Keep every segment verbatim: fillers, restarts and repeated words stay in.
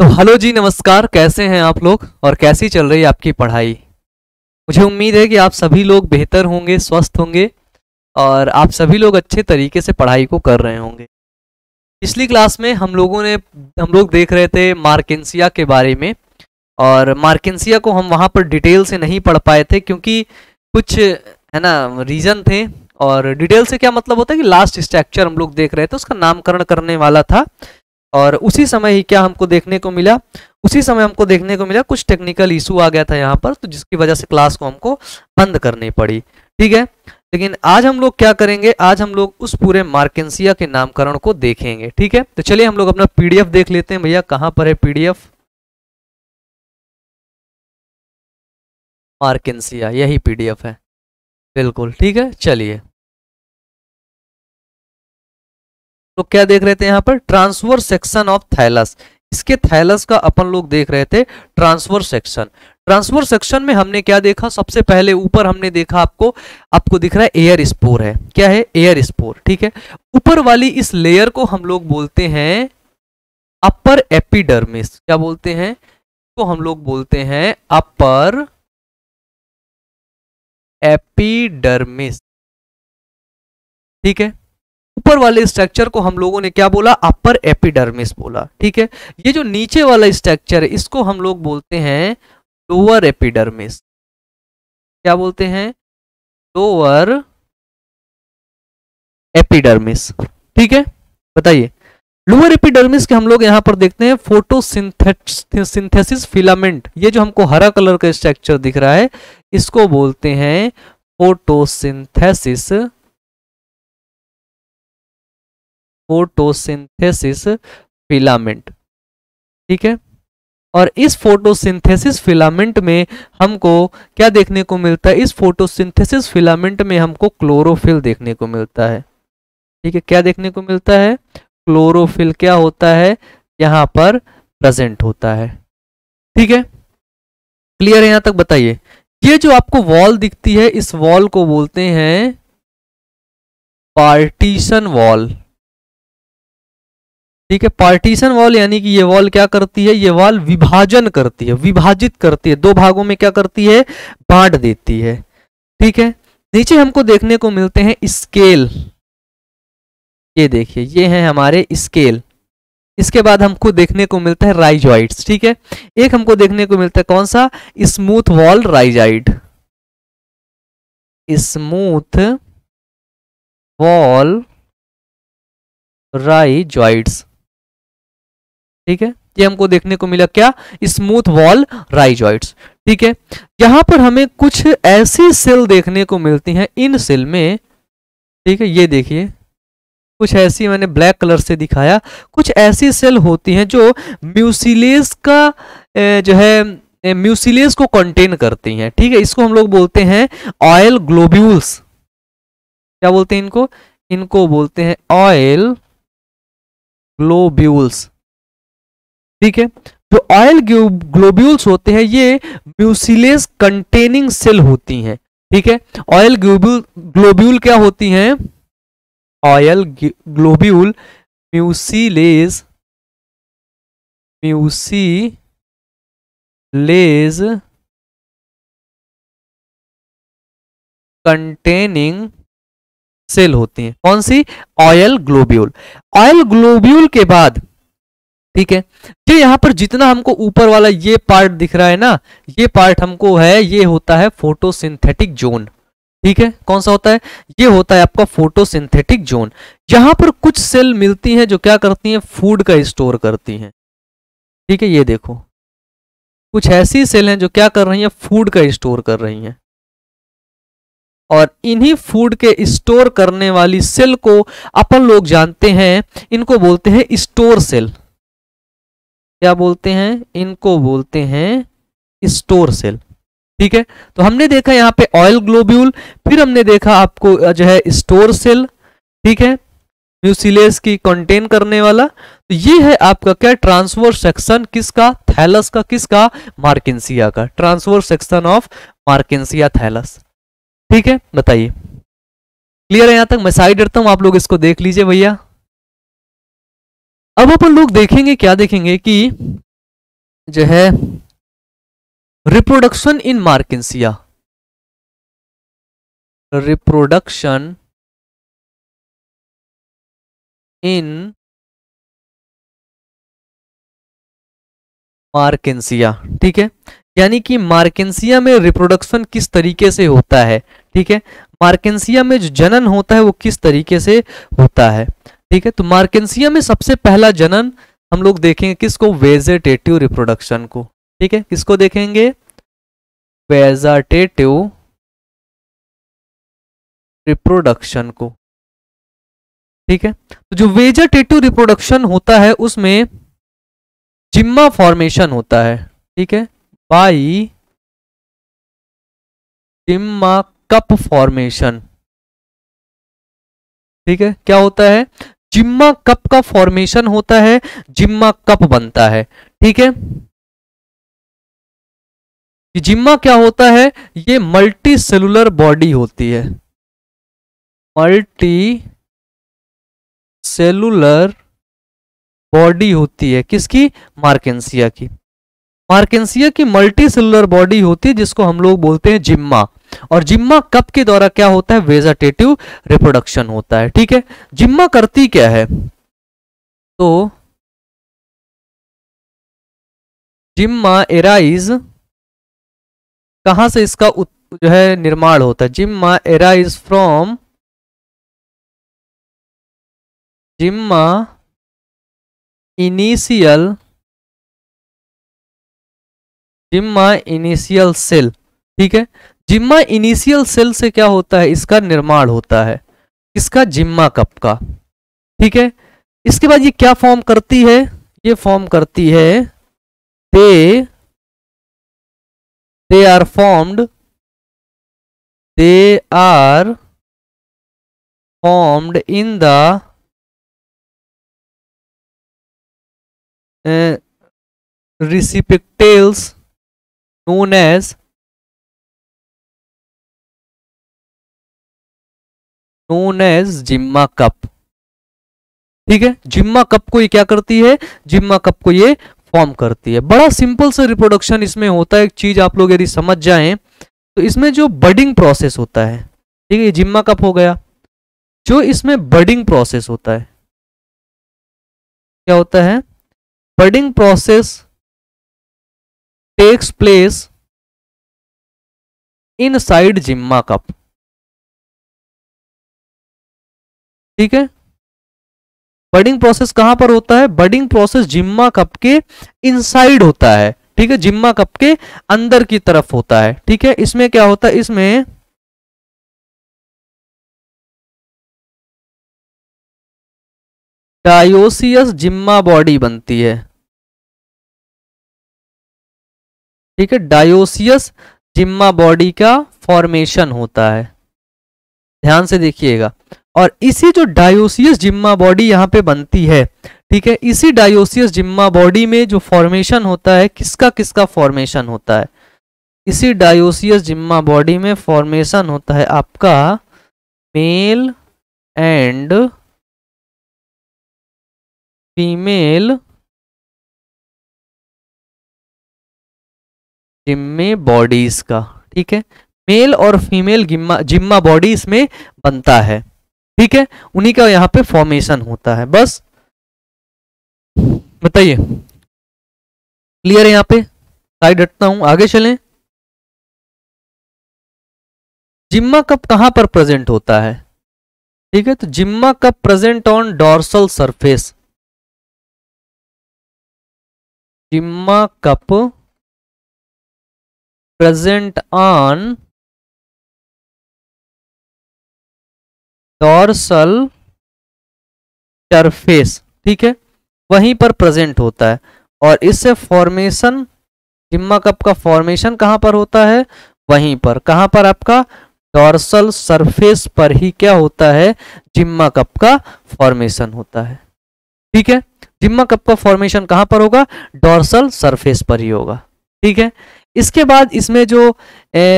तो हेलो जी, नमस्कार। कैसे हैं आप लोग और कैसी चल रही है आपकी पढ़ाई? मुझे उम्मीद है कि आप सभी लोग बेहतर होंगे, स्वस्थ होंगे और आप सभी लोग अच्छे तरीके से पढ़ाई को कर रहे होंगे। पिछली क्लास में हम लोगों ने हम लोग देख रहे थे मार्केंसिया के बारे में, और मार्केंसिया को हम वहाँ पर डिटेल से नहीं पढ़ पाए थे क्योंकि कुछ है ना रीज़न थे। और डिटेल से क्या मतलब होता है कि लास्ट स्ट्रक्चर हम लोग देख रहे थे, उसका नामकरण करने वाला था और उसी समय ही क्या हमको देखने को मिला, उसी समय हमको देखने को मिला कुछ टेक्निकल इशू आ गया था यहाँ पर, तो जिसकी वजह से क्लास को हमको बंद करनी पड़ी। ठीक है, लेकिन आज हम लोग क्या करेंगे, आज हम लोग उस पूरे मार्केंसिया के नामकरण को देखेंगे। ठीक है, तो चलिए हम लोग अपना पीडीएफ देख लेते हैं। भैया कहाँ पर है पीडीएफ? मार्केंसिया, यही पीडीएफ है, बिल्कुल ठीक है। चलिए, तो क्या देख रहे थे यहाँ पर? Transverse section of thallus. इसके थैलस का अपन लोग देख रहे थे ट्रांसवर्स सेक्शन। ट्रांसवर्स सेक्शन में हमने क्या देखा? सबसे पहले ऊपर हमने देखा, आपको आपको दिख रहा है एयर स्पोर है। क्या है? Air spore. ठीक है, ऊपर वाली इस लेयर को हम लोग बोलते हैं अपर एपिडर्मिस। क्या बोलते हैं इसको? हम लोग बोलते हैं अपर एपिडर्मिस। ठीक है, ऊपर वाले स्ट्रक्चर को हम लोगों ने क्या बोला? अपर एपिडर्मिस बोला। ठीक है, ये जो नीचे वाला स्ट्रक्चर है इसको हम लोग बोलते हैं लोअर एपिडर्मिस। क्या बोलते हैं? Lower epidermis. ठीक है, बताइए लोअर एपिडर्मिस के हम लोग यहाँ पर देखते हैं फोटोसिंथेसिस फिलामेंट। ये जो हमको हरा कलर का स्ट्रक्चर दिख रहा है इसको बोलते हैं फोटोसिंथेसिस फोटोसिंथेसिस फिलामेंट। ठीक है, और इस फोटोसिंथेसिस फिलामेंट में हमको क्या देखने को मिलता है? इस फोटोसिंथेसिस फिलामेंट में हमको क्लोरोफिल देखने को मिलता है। ठीक है, क्या देखने को मिलता है? क्लोरोफिल क्या होता है? यहाँ पर प्रेजेंट होता है। ठीक है, क्लियर है यहाँ तक? बताइए, ये जो आपको वॉल दिखती है इस वॉल को बोलते हैं पार्टीशन वॉल। ठीक है, पार्टीशन वॉल यानी कि ये वॉल क्या करती है? ये वॉल विभाजन करती है, विभाजित करती है, दो भागों में क्या करती है? बांट देती है। ठीक है, नीचे हमको देखने को मिलते हैं स्केल। ये देखिए, ये हैं हमारे स्केल। इसके बाद हमको देखने को मिलता है राइजॉइड्स। ठीक है, एक हमको देखने को मिलता है कौन सा? Smooth wall rhizoid. Smooth wall rhizoids. ठीक है, ये हमको देखने को मिला क्या? Smooth wall rhizoids. ठीक है, यहां पर हमें कुछ ऐसी सेल देखने को मिलती हैं। इन सेल में ठीक है, ये देखिए कुछ ऐसी, मैंने ब्लैक कलर से दिखाया, कुछ ऐसी सेल होती हैं जो म्यूसिलेज का जो है म्यूसिलेज को कंटेन करती हैं। ठीक है, इसको हम लोग बोलते हैं ऑयल ग्लोब्यूल्स। क्या बोलते हैं इनको? इनको बोलते हैं ऑयल ग्लोब्यूल्स। ठीक है, जो ऑयल ग्लोब्यूल्स होते हैं ये म्यूसिलेज कंटेनिंग सेल होती हैं। ठीक है, ऑयल ग्लोब्यूल ग्लोब्यूल क्या होती हैं? Oil globule mucilage mucilage containing cell होती हैं। कौन सी? Oil globule. ऑयल ग्लोब्यूल के बाद ठीक है, ये यहाँ पर जितना हमको ऊपर वाला ये पार्ट दिख रहा है ना, ये पार्ट हमको है, ये होता है फोटोसिंथेटिक जोन। ठीक है, कौन सा होता है? ये होता है आपका फोटोसिंथेटिक जोन। यहाँ पर कुछ सेल मिलती हैं जो क्या करती हैं? फूड का स्टोर करती हैं। ठीक है, ये देखो कुछ ऐसी सेल हैं जो क्या कर रही हैं? फूड का स्टोर कर रही हैं, और इन्हीं फूड के स्टोर करने वाली सेल को अपन लोग जानते हैं, इनको बोलते हैं स्टोर सेल। क्या बोलते हैं इनको? बोलते हैं स्टोर सेल। ठीक है, तो हमने देखा यहाँ पे ऑयल ग्लोब्यूल, फिर हमने देखा आपको जो है स्टोर सेल। ठीक है, म्यूसिलेज की कंटेन करने वाला। तो ये है आपका क्या? Transverse section. किसका? थैलस का। किसका? मार्केंसिया का। Transverse section of Marchantia thallus. ठीक है, बताइए क्लियर है यहां तक? मैं साइड करता हूं, आप लोग इसको देख लीजिए भैया। अब अपन लोग देखेंगे, क्या देखेंगे कि जो है रिप्रोडक्शन इन मार्केंसिया, रिप्रोडक्शन इन मार्केंसिया, ठीक है, यानी कि मार्केंसिया में रिप्रोडक्शन किस तरीके से होता है, ठीक है, मार्केंसिया में जो जनन होता है वो किस तरीके से होता है, ठीक है। तो मार्केंसिया में सबसे पहला जनन हम लोग देखेंगे किसको, वेजेटेटिव रिप्रोडक्शन को, ठीक है, किसको देखेंगे, वेजेटेटिव रिप्रोडक्शन को, ठीक है। तो जो वेजेटेटिव रिप्रोडक्शन होता है उसमें जिम्मा फॉर्मेशन होता है, ठीक है, बाई जिम्मा कप फॉर्मेशन, ठीक है। क्या होता है, जिम्मा कप का फॉर्मेशन होता है, जिम्मा कप बनता है, ठीक है। जिम्मा क्या होता है, ये मल्टी सेलुलर बॉडी होती है, मल्टी सेलुलर बॉडी होती है किसकी, मार्केंसिया की। मार्केंसिया की मल्टी सेलुलर बॉडी होती है जिसको हम लोग बोलते हैं जिम्मा, और जिम्मा कप के द्वारा क्या होता है, वेजेटेटिव रिप्रोडक्शन होता है, ठीक है। जिम्मा करती क्या है, तो जिम्मा एराइज, कहां से इसका जो है निर्माण होता है, gemma arise from, gemma initial, gemma initial cell, ठीक है। जिम्मा इनिशियल सेल से क्या होता है, इसका निर्माण होता है, इसका जिम्मा कप का, ठीक है। इसके बाद ये क्या फॉर्म करती है, ये फॉर्म करती है they they are formed they are formed in the receptacles known as known as gemma cup, ठीक है। जिम्मा कप को ये क्या करती है, जिम्मा कप को ये फॉर्म करती है। बड़ा सिंपल सा रिप्रोडक्शन इसमें होता है। एक चीज आप लोग यदि समझ जाएं तो इसमें जो बडिंग प्रोसेस होता है, ठीक है, ये जिम्मा कप हो गया, जो इसमें बडिंग प्रोसेस होता है, क्या होता है, budding process takes place inside gemma cup, ठीक है। बडिंग प्रोसेस कहां पर होता है, बडिंग प्रोसेस जिम्मा कप के इनसाइड होता है, ठीक है, जिम्मा कप के अंदर की तरफ होता है, ठीक है। इसमें क्या होता है, इसमें डायोसियस जिम्मा बॉडी बनती है, ठीक है, डायोसियस जिम्मा बॉडी का फॉर्मेशन होता है, ध्यान से देखिएगा। और इसी जो डायोसियस जिम्मा बॉडी यहाँ पे बनती है, ठीक है, इसी डायोसियस जिम्मा बॉडी में जो फॉर्मेशन होता है, किसका किसका फॉर्मेशन होता है, इसी डायोसियस जिम्मा बॉडी में फॉर्मेशन होता है आपका male and female gemmae bodies का, ठीक है, मेल और फीमेल जिम्मा जिम्मा बॉडी इसमें बनता है, ठीक है, उन्हीं का यहाँ पे फॉर्मेशन होता है। बस बताइए, क्लियर है, यहाँ पे साइड हटता हूं, आगे चलें। जिम्मा कप कहां पर प्रेजेंट होता है, ठीक है, तो gemma cup present on dorsal surface, gemma cup present on dorsal surface, ठीक है, वहीं पर प्रेजेंट होता है। और इससे फॉर्मेशन, जिम्मा कप का फॉर्मेशन कहां पर होता है, वहीं पर, कहां पर, आपका डॉर्सल सरफेस पर ही क्या होता है, जिम्मा कप का फॉर्मेशन होता है, ठीक है। जिम्मा कप का फॉर्मेशन कहां पर होगा, डॉर्सल सरफेस पर ही होगा, ठीक है। इसके बाद इसमें जो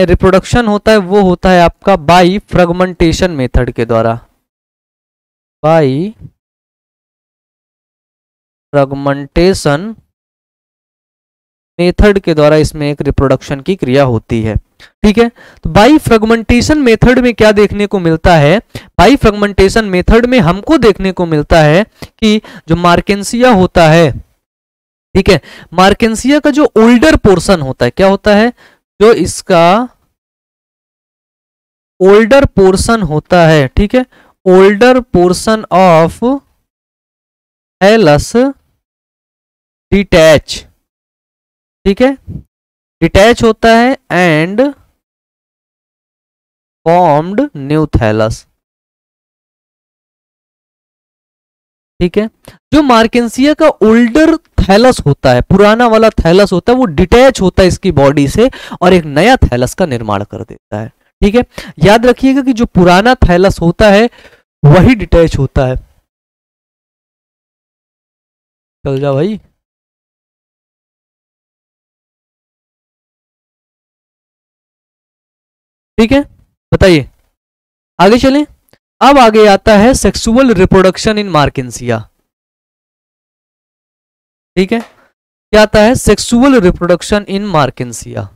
रिप्रोडक्शन होता है वो होता है आपका बाई फ्रेगमेंटेशन मेथड के द्वारा, बाई फ्रेगमेंटेशन मेथड के द्वारा इसमें एक रिप्रोडक्शन की क्रिया होती है। ठीक है, तो बाई फ्रेगमेंटेशन मेथड में क्या देखने को मिलता है? बाई फ्रेगमेंटेशन मेथड में हमको देखने को मिलता है कि जो मार्केंसिया होता है, ठीक है, मार्केंसिया का जो ओल्डर पोर्शन होता है, क्या होता है? जो इसका ओल्डर पोर्शन होता है, ठीक है, older portion of thallus detach, ठीक है, डिटैच होता है एंड फॉर्म्ड न्यू थैलस। ठीक है, जो मार्केंसिया का ओल्डर थैलस होता है, पुराना वाला थैलस होता है, वो डिटैच होता है इसकी बॉडी से और एक नया थैलस का निर्माण कर देता है। ठीक है, याद रखिएगा कि जो पुराना थैलस होता है वही डिटैच होता है। चल जा भाई। ठीक है, बताइए आगे चलें। अब आगे आता है सेक्सुअल रिप्रोडक्शन इन मार्केंसिया। ठीक है, क्या आता है? Sexual reproduction in Marchantia.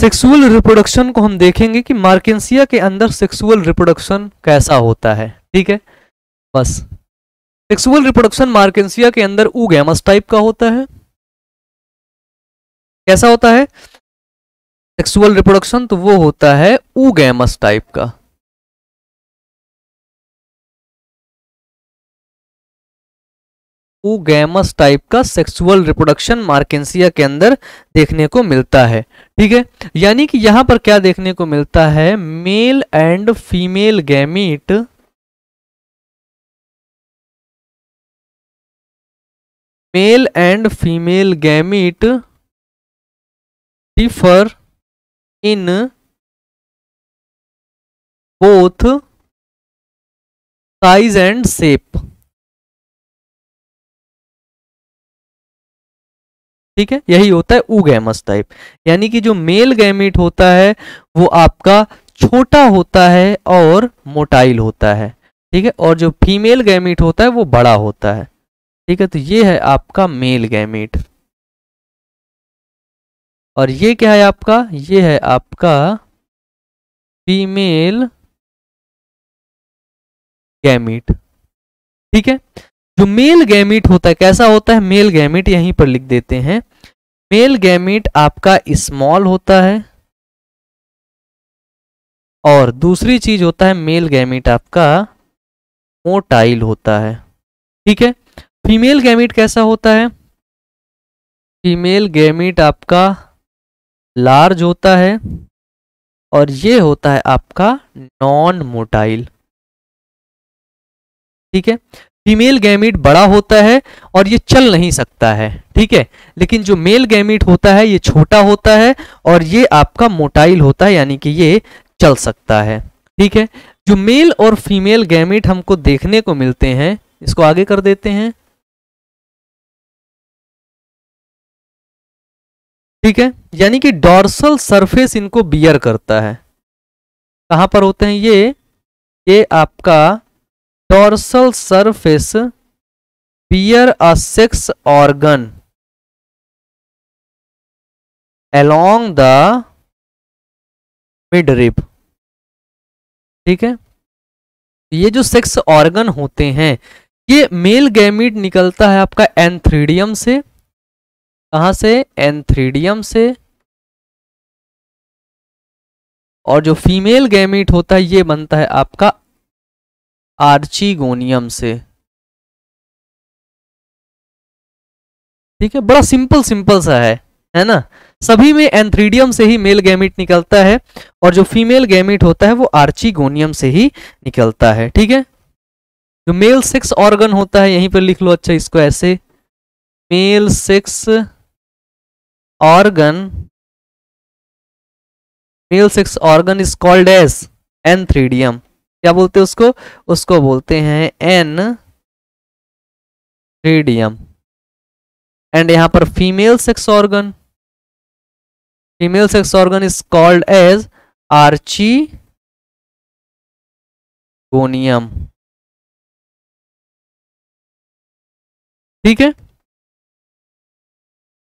Sexual reproduction को हम देखेंगे कि मार्केंसिया के अंदर सेक्सुअल रिप्रोडक्शन कैसा होता है। ठीक है, बस सेक्सुअल रिप्रोडक्शन मार्केंसिया के अंदर ऊगैमस टाइप का होता है। कैसा होता है सेक्सुअल रिप्रोडक्शन? तो वो होता है ऊगैमस टाइप का। ऊगैमस टाइप का सेक्सुअल रिप्रोडक्शन मार्केंसिया के अंदर देखने को मिलता है। ठीक है, यानी कि यहां पर क्या देखने को मिलता है? Male and female gamete male and female gamete differ in both size and shape. ठीक है, यही होता है ऊगैमस टाइप, यानी कि जो मेल गैमीट होता है वो आपका छोटा होता है और मोटाइल होता है। ठीक है, और जो फीमेल गैमीट होता है वो बड़ा होता है। ठीक है, तो ये है आपका मेल गैमीट और ये क्या है आपका? ये है आपका फीमेल गैमीट। ठीक है, जो मेल गैमीट होता है कैसा होता है? मेल गैमीट यहीं पर लिख देते हैं। मेल गैमीट आपका स्मॉल होता है और दूसरी चीज होता है मेल गैमीट आपका मोटाइल होता है। ठीक है, फीमेल गैमीट कैसा होता है? फीमेल गैमीट आपका लार्ज होता है और ये होता है आपका नॉन मोटाइल। ठीक है, फीमेल गैमीट बड़ा होता है और ये चल नहीं सकता है। ठीक है, लेकिन जो मेल गैमीट होता है ये छोटा होता है और ये आपका मोटाइल होता है, यानी कि ये चल सकता है। ठीक है, जो मेल और फीमेल गैमीट हमको देखने को मिलते हैं, इसको आगे कर देते हैं। ठीक है, यानी कि डॉर्सल सरफेस इनको बियर करता है। कहां पर होते हैं ये? ये आपका dorsal surface bear a sex organ along the midrib. ठीक है, ये जो सेक्स ऑर्गन होते हैं, ये मेल गैमीट निकलता है आपका एंथ्रीडियम से। कहां से? एंथ्रीडियम से। और जो फीमेल गैमीट होता है ये बनता है आपका आर्चीगोनियम से। ठीक है, बड़ा सिंपल सिंपल सा है है ना। सभी में एंथ्रीडियम से ही मेल गैमीट निकलता है और जो फीमेल गैमीट होता है वो आर्चीगोनियम से ही निकलता है। ठीक है, जो मेल सेक्स ऑर्गन होता है, यहीं पर लिख लो अच्छा इसको ऐसे, male sex organ male sex organ is called as antheridium. क्या बोलते हैं उसको? उसको बोलते हैं एंथ्रीडियम। एंड यहां पर female sex organ Female sex organ is called as Archegonium. ठीक है,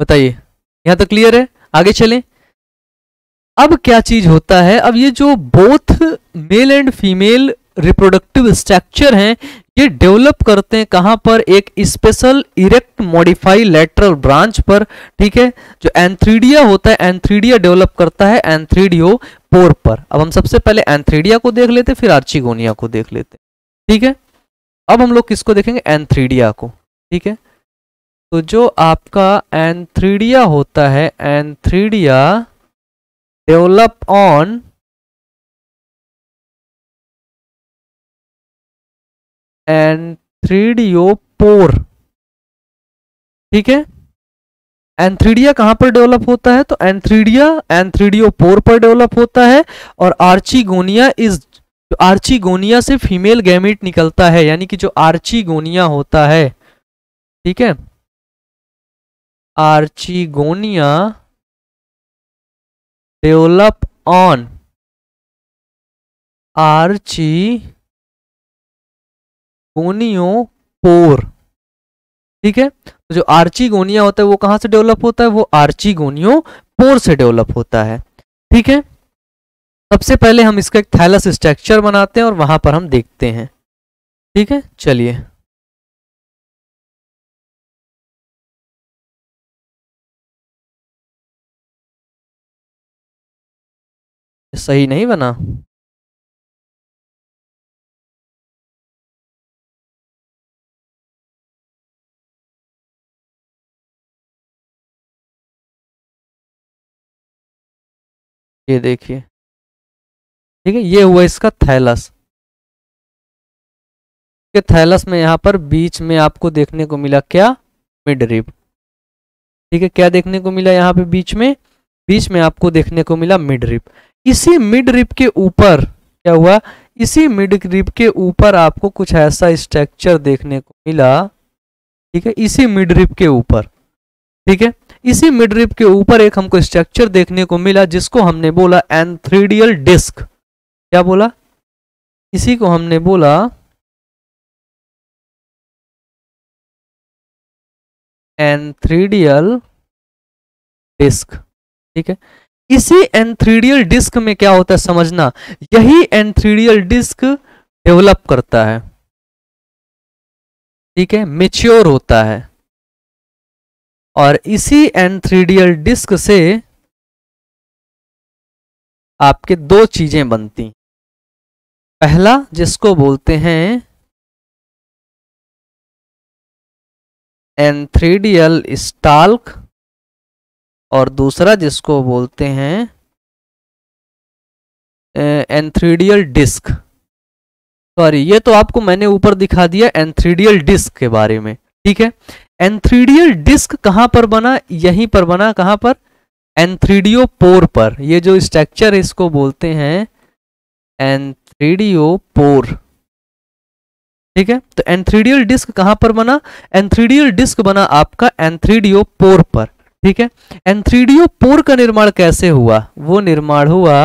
बताइए यहां तक क्लियर है? आगे चलें। अब क्या चीज होता है, अब ये जो both male and female reproductive structure हैं, ये डेवलप करते हैं कहां पर? एक special erect modify lateral branch पर। ठीक है, जो एंथ्रीडिया होता है, एंथ्रीडिया डेवलप करता है एंथेरिडियोपोर पर। अब हम सबसे पहले एंथ्रीडिया को देख लेते, फिर आर्चिगोनिया को देख लेते। ठीक है, अब हम लोग किसको देखेंगे? एंथ्रीडिया को। ठीक है, तो जो आपका एंथ्रीडिया होता है, एंथ्रीडिया डेवलप ऑन एंथेरिडियोपोर। ठीक है, एंथ्रीडिया कहां पर डेवलप होता है? तो एंथ्रीडिया एंथेरिडियोपोर पर डेवलप होता है। और आर्चिगोनिया इज, आर्चिगोनिया से फीमेल गैमेट निकलता है, यानी कि जो आर्चिगोनिया होता है, ठीक है, archegonia develop on archegoniophore. ठीक है, तो जो आर्चिगोनिया होता है वो कहां से डेवलप होता है? वो आर्चिगोनियोपोर से डेवलप होता है। ठीक है, सबसे पहले हम इसका एक थैलस स्ट्रक्चर बनाते हैं और वहां पर हम देखते हैं। ठीक है, चलिए सही नहीं बना, ये देखिए। ठीक है, ये हुआ इसका थैलस। के थैलस में यहां पर बीच में आपको देखने को मिला क्या? मिडरिब। ठीक है, क्या देखने को मिला यहां पे बीच में? बीच में आपको देखने को मिला मिडरिब। इसी मिडरिब के ऊपर क्या हुआ? इसी मिडरिब के ऊपर आपको कुछ ऐसा स्ट्रक्चर देखने को मिला। ठीक है, इसी मिडरिब के ऊपर, ठीक है, इसी मिडरिब के ऊपर एक हमको स्ट्रक्चर देखने को मिला, जिसको हमने बोला एंथेरिडियल डिस्क। क्या बोला? इसी को हमने बोला एंथेरिडियल डिस्क। ठीक है, इसी एंथेरिडियल डिस्क में क्या होता है समझना, यही एंथेरिडियल डिस्क डेवलप करता है। ठीक है, मैच्योर होता है, और इसी एंथेरिडियल डिस्क से आपके दो चीजें बनती। पहला जिसको बोलते हैं एंथेरिडियल स्टाल्क, और दूसरा जिसको बोलते हैं एंथेरिडियल डिस्क। सॉरी, ये तो आपको मैंने ऊपर दिखा दिया एंथेरिडियल डिस्क के बारे में। ठीक है, एंथेरिडियल डिस्क कहां पर बना? यहीं पर बना। कहां पर? एंथेरिडियोपोर पर। ये जो स्ट्रक्चर है इसको बोलते हैं एंथेरिडियोपोर। ठीक है, तो एंथेरिडियल डिस्क कहां पर बना? एंथेरिडियल डिस्क बना आपका एंथेरिडियोपोर पर। ठीक है, एंथेरिडियोपोर का निर्माण कैसे हुआ? वो निर्माण हुआ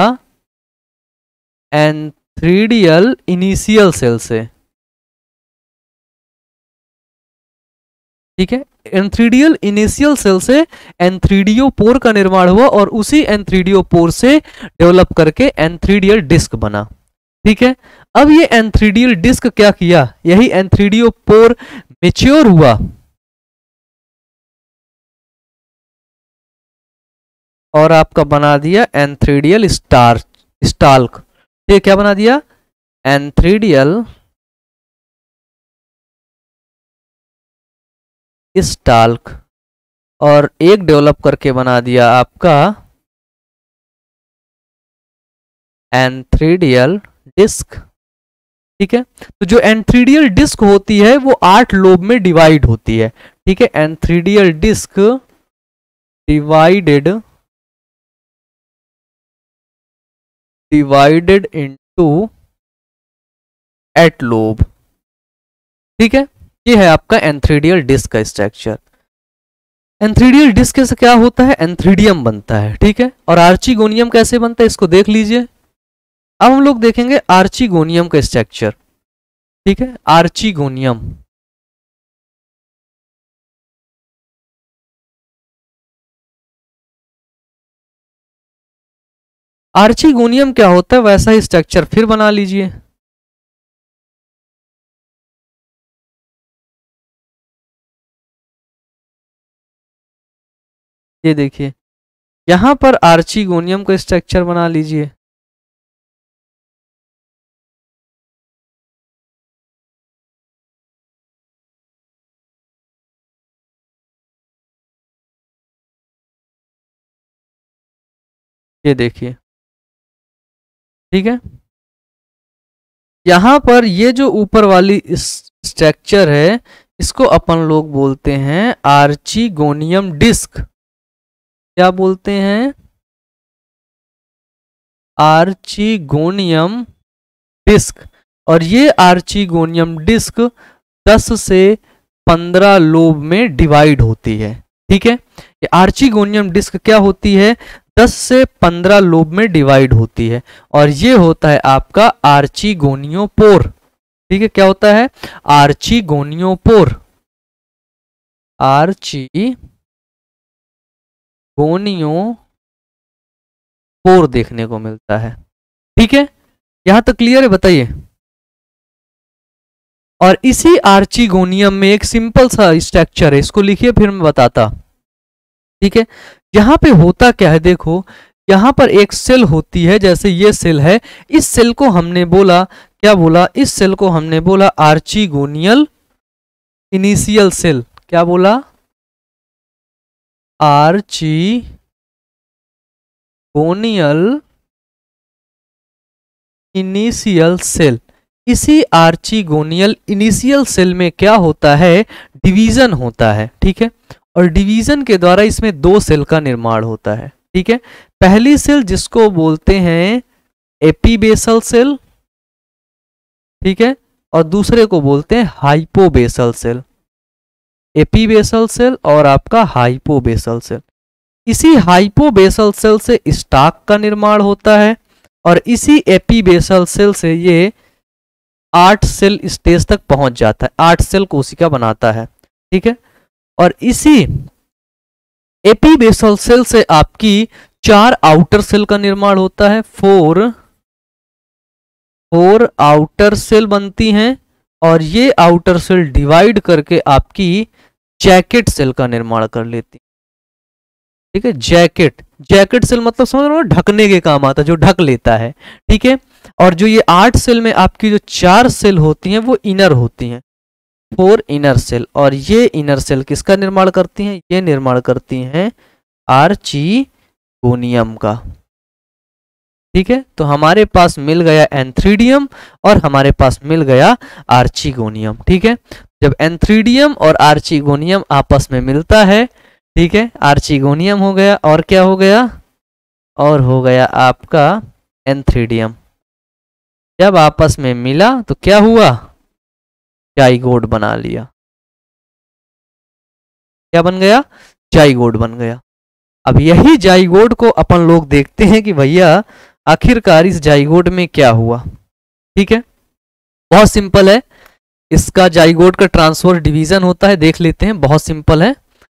एंथेरिडियल इनिशियल सेल से। ठीक है, एंथेरिडियल इनिशियल सेल से एंथेरिडियोपोर का निर्माण हुआ, और उसी एंथेरिडियोपोर से डेवलप करके एंथेरिडियल डिस्क बना। ठीक है, अब ये एंथेरिडियल डिस्क क्या किया? यही एंथेरिडियोपोर मैच्योर हुआ, और आपका बना दिया एंथेरिडियल स्टार्च स्टाल्क। ये क्या बना दिया? एंथेरिडियल स्टाल्क, और एक डेवलप करके बना दिया आपका एंथेरिडियल डिस्क। ठीक है, तो जो एंथेरिडियल डिस्क होती है वो आठ लोब में डिवाइड होती है। ठीक है, antheridial disc divided divided into eight lobe. ठीक है, ये है आपका एंथेरिडियल डिस्क का स्ट्रक्चर। एंथ्रीडियल डिस्क से क्या होता है, एंथ्रीडियम बनता है, ठीक है। और आर्चीगोनियम कैसे बनता है इसको देख लीजिए। अब हम लोग देखेंगे आर्चीगोनियम का स्ट्रक्चर, ठीक है। आर्चीगोनियम, आर्चीगोनियम क्या होता है, वैसा ही स्ट्रक्चर फिर बना लीजिए। ये देखिए यहां पर आर्चीगोनियम का स्ट्रक्चर बना लीजिए। ये देखिए, ठीक है। यहां पर ये जो ऊपर वाली स्ट्रक्चर है इसको अपन लोग बोलते हैं आर्चीगोनियम डिस्क। क्या बोलते हैं? Archegonium disc. और ये आर्चीगोनियम डिस्क दस से पंद्रह लोब में डिवाइड होती है, ठीक है। ये आर्चीगोनियम डिस्क क्या होती है, दस से पंद्रह लोब में डिवाइड होती है। और ये होता है आपका आर्चीगोनियोपोर, ठीक है। क्या होता है? आर्चीगोनियोपोर। आर्ची गोनियोपोर देखने को मिलता है, ठीक है। यहां तक क्लियर है? बताइए। और इसी आर्चीगोनियम में एक सिंपल सा स्ट्रक्चर है, इसको लिखिए फिर मैं बताता, ठीक है। यहां पे होता क्या है, देखो यहां पर एक सेल होती है, जैसे ये सेल है। इस सेल को हमने बोला, क्या बोला, इस सेल को हमने बोला आर्चीगोनियल इनिशियल सेल। क्या बोला? Archegonial initial cell. इसी आर्चीगोनियल इनिशियल सेल में क्या होता है, डिवीजन होता है, ठीक है। और डिवीजन के द्वारा इसमें दो सेल का निर्माण होता है, ठीक है। पहली सेल जिसको बोलते हैं एपीबेसल सेल, ठीक है। और दूसरे को बोलते हैं हाइपोबेसल सेल। एपीबेसल सेल और आपका हाइपोबेसल सेल। इसी हाइपोबेसल सेल से स्टाक का निर्माण होता है और इसी एपीबेसल सेल से ये आठ सेल स्टेज तक पहुंच जाता है, आठ सेल कोशिका बनाता है, ठीक है। और इसी एपीबेसल सेल से आपकी चार आउटर सेल का निर्माण होता है, फोर फोर आउटर सेल बनती हैं। और ये आउटर सेल डिवाइड करके आपकी जैकेट सेल का निर्माण कर लेती है, ठीक है। जैकेट, जैकेट सेल मतलब समझ रहे हो, ढकने के काम आता है, जो ढक लेता है, ठीक है। और जो ये आठ सेल में आपकी जो चार सेल होती हैं वो इनर होती हैं, फोर इनर सेल। और ये इनर सेल किसका निर्माण करती हैं, ये निर्माण करती हैं आर्चीगोनियम का, ठीक है। तो हमारे पास मिल गया एंथ्रीडियम और हमारे पास मिल गया आर्चीगोनियम, ठीक है। जब एंथ्रीडियम और आर्चीगोनियम आपस में मिलता है, ठीक है, आर्चीगोनियम हो गया और क्या हो गया, और हो गया आपका एंथ्रीडियम। जब आपस में मिला तो क्या हुआ, जाइगोट बना लिया। क्या बन गया, जाइगोट बन गया। अब यही जाइगोट को अपन लोग देखते हैं कि भैया आखिरकार इस जाइगोट में क्या हुआ, ठीक है। बहुत सिंपल है, इसका जाइगोट का ट्रांसवर्स डिवीजन होता है, देख लेते हैं, बहुत सिंपल है,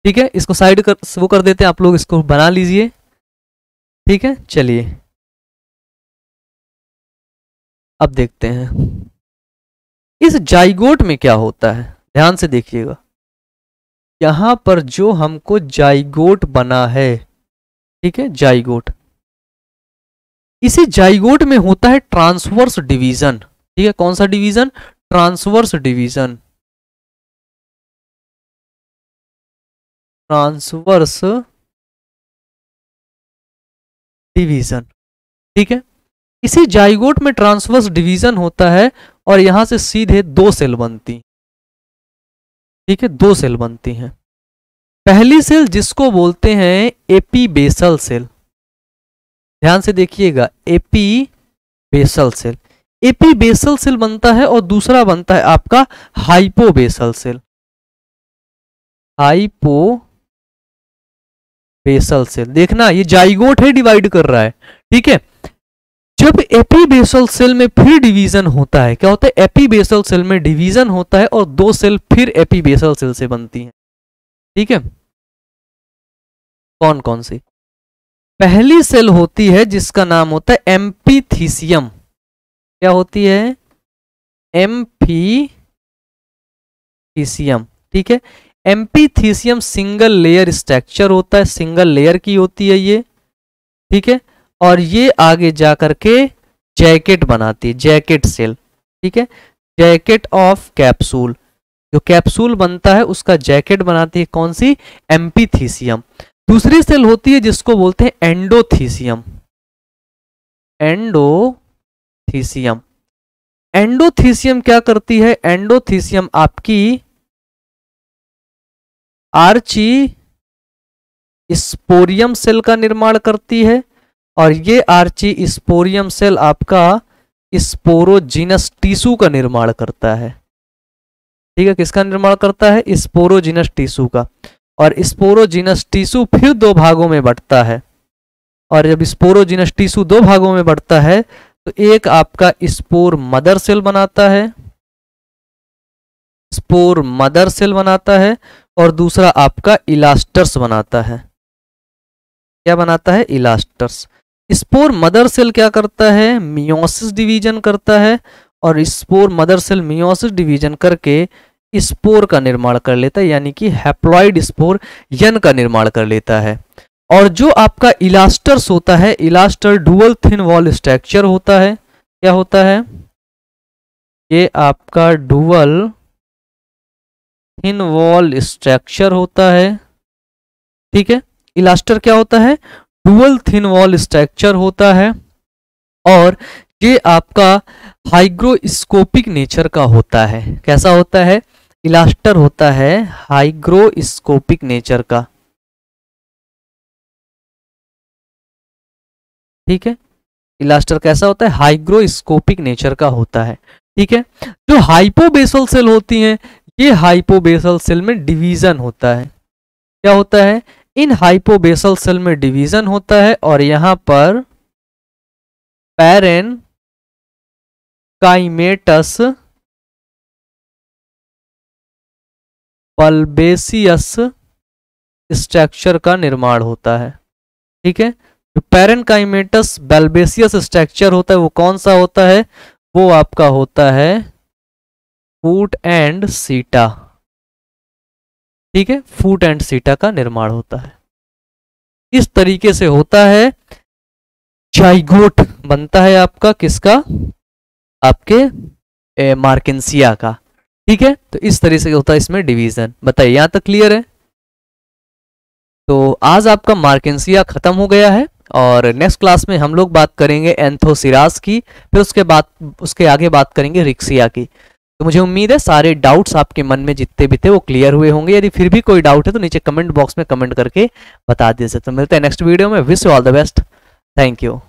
ठीक है। इसको साइड कर वो कर देते हैं, आप लोग इसको बना लीजिए, ठीक है। चलिए अब देखते हैं इस जाइगोट में क्या होता है, ध्यान से देखिएगा। यहां पर जो हमको जाइगोट बना है, ठीक है, जाइगोट, इसी जाइगोट में होता है ट्रांसवर्स डिवीजन, ठीक है। कौन सा division, transverse division, transverse division, ठीक है। इसी जाइगोट में ट्रांसवर्स डिवीजन होता है और यहां से सीधे दो सेल बनती हैं, ठीक है, दो सेल बनती हैं। पहली सेल जिसको बोलते हैं एपीबेसल सेल, ध्यान से देखिएगा, एपीबेसल सेल, एपीबेसल सेल बनता है। और दूसरा बनता है आपका hypobasal cell, hypo basal cell, देखना ये जाइगोट है डिवाइड कर रहा है, ठीक है। जब एपीबेसल सेल में फिर डिवीजन होता है, क्या होता है, एपीबेसल सेल में डिवीजन होता है और दो सेल फिर एपीबेसल सेल से बनती हैं, ठीक है। कौन कौन सी? पहली सेल होती है जिसका नाम होता है एम्फीथीसियम। क्या होती है? एम्फीथीसियम, ठीक है। एम्फीथीसियम सिंगल लेयर स्ट्रक्चर होता है, सिंगल लेयर की होती है ये, ठीक है। और ये आगे जा करके जैकेट बनाती है, जैकेट सेल, ठीक है। जैकेट ऑफ कैप्सूल, जो कैप्सूल बनता है उसका जैकेट बनाती है कौन सी? एम्फीथीसियम। दूसरी सेल होती है जिसको बोलते हैं एंडोथीसियम, एंडोथीसियम। एंडोथीसियम क्या करती है? एंडोथीसियम आपकी आर्ची स्पोरियम सेल का निर्माण करती है और ये आर्ची स्पोरियम सेल आपका स्पोरोजिनस टिश्यू का निर्माण करता है, ठीक है। किसका निर्माण करता है? स्पोरोजिनस टिश्यू का। और स्पोरोजिनस टिश्यू फिर दो भागों में बंटता है, और जब स्पोरोजिनस टिश्यू दो भागों में बंटता है तो एक आपका स्पोर मदर सेल बनाता है, स्पोर मदर सेल बनाता है, और दूसरा आपका इलास्टर्स बनाता है। क्या बनाता है? इलास्टर्स। स्पोर मदर सेल क्या करता है? मियोसिस डिवीजन करता है, और spore mother cell meiosis division करके स्पोर का निर्माण कर लेता है, यानी कि हैप्लॉइड स्पोर यन का निर्माण कर लेता है। और जो आपका इलास्टर्स होता है, elater dual thin wall structure होता है। क्या होता है? ये आपका डुअल थिन वॉल स्ट्रक्चर होता है, ठीक है। इलास्टर क्या होता है? डुअल थिन वॉल स्ट्रक्चर होता है, और ये आपका हाइग्रोस्कोपिक नेचर का होता है। कैसा होता है? इलास्टर होता है हाइग्रोस्कोपिक नेचर का, ठीक है। इलास्टर कैसा होता है? हाइग्रोस्कोपिक नेचर का होता है, ठीक है। जो हाइपोबेसल सेल होती हैं, ये हाइपोबेसल सेल में डिवीजन होता है। क्या होता है? इन हाइपोबेसल सेल में डिवीजन होता है, और यहां पर पैरेन काइमेटस पल्बेसियस स्ट्रक्चर का निर्माण होता है, ठीक है। जो पैरेन काइमेटस बल्बेसियस स्ट्रक्चर होता है वो कौन सा होता है? वो आपका होता है फूट एंड सीटा, ठीक है। फूट एंड सीटा का निर्माण होता है। इस तरीके से होता है जाइगोट बनता है आपका, किसका? आपके मार्केंसिया का, ठीक है। तो इस तरीके से होता है इसमें डिवीजन। बताइए यहां तक क्लियर है? तो आज आपका मार्केंसिया खत्म हो गया है, और नेक्स्ट क्लास में हम लोग बात करेंगे एंथोसिरास की, फिर उसके बाद उसके आगे बात करेंगे रिक्सिया की। तो मुझे उम्मीद है सारे डाउट्स आपके मन में जितने भी थे वो क्लियर हुए होंगे। यदि फिर भी कोई डाउट है तो नीचे कमेंट बॉक्स में कमेंट करके बता दीजिए। तो मिलते हैं नेक्स्ट वीडियो में। Wish you all the best. Thank you.